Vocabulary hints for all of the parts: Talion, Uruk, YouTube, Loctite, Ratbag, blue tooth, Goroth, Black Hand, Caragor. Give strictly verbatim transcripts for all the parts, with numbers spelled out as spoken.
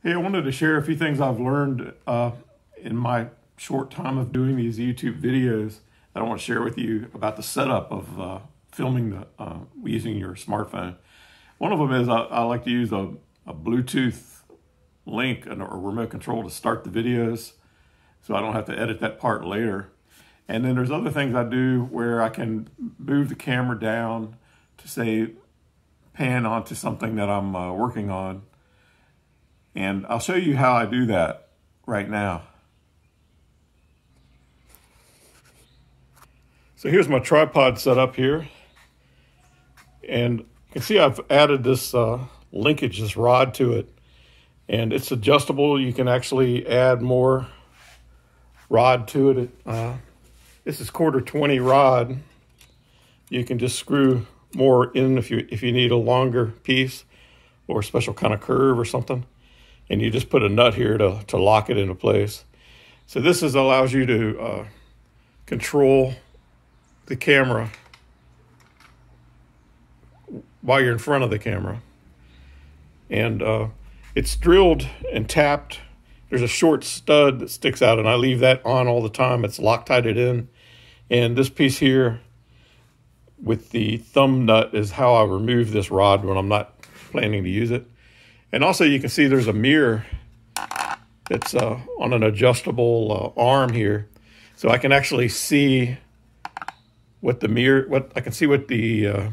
Hey, I wanted to share a few things I've learned uh, in my short time of doing these YouTube videos that I want to share with you about the setup of uh, filming the, uh, using your smartphone. One of them is I, I like to use a, a Bluetooth link and a remote control to start the videos so I don't have to edit that part later. And then there's other things I do where I can move the camera down to, say, pan onto something that I'm uh, working on. And I'll show you how I do that right now. So here's my tripod set up here. And you can see I've added this uh, linkage, this rod to it. And it's adjustable. You can actually add more rod to it. Uh, this is quarter twenty rod. You can just screw more in if you, if you need a longer piece or a special kind of curve or something. And you just put a nut here to, to lock it into place. So this is, allows you to uh, control the camera while you're in front of the camera. And uh, it's drilled and tapped. There's a short stud that sticks out, and I leave that on all the time. It's Loctited in. And this piece here with the thumb nut is how I remove this rod when I'm not planning to use it. And also you can see there's a mirror that's uh, on an adjustable uh, arm here. So I can actually see what the mirror, what I can see what the uh,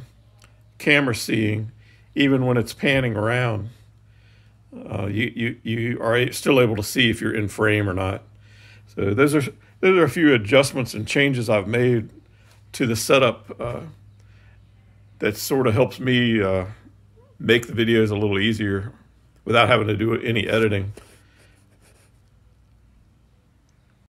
camera's seeing, even when it's panning around. Uh, you, you, you are still able to see if you're in frame or not. So those are, those are a few adjustments and changes I've made to the setup uh, that sort of helps me uh, make the videos a little easier without having to do any editing.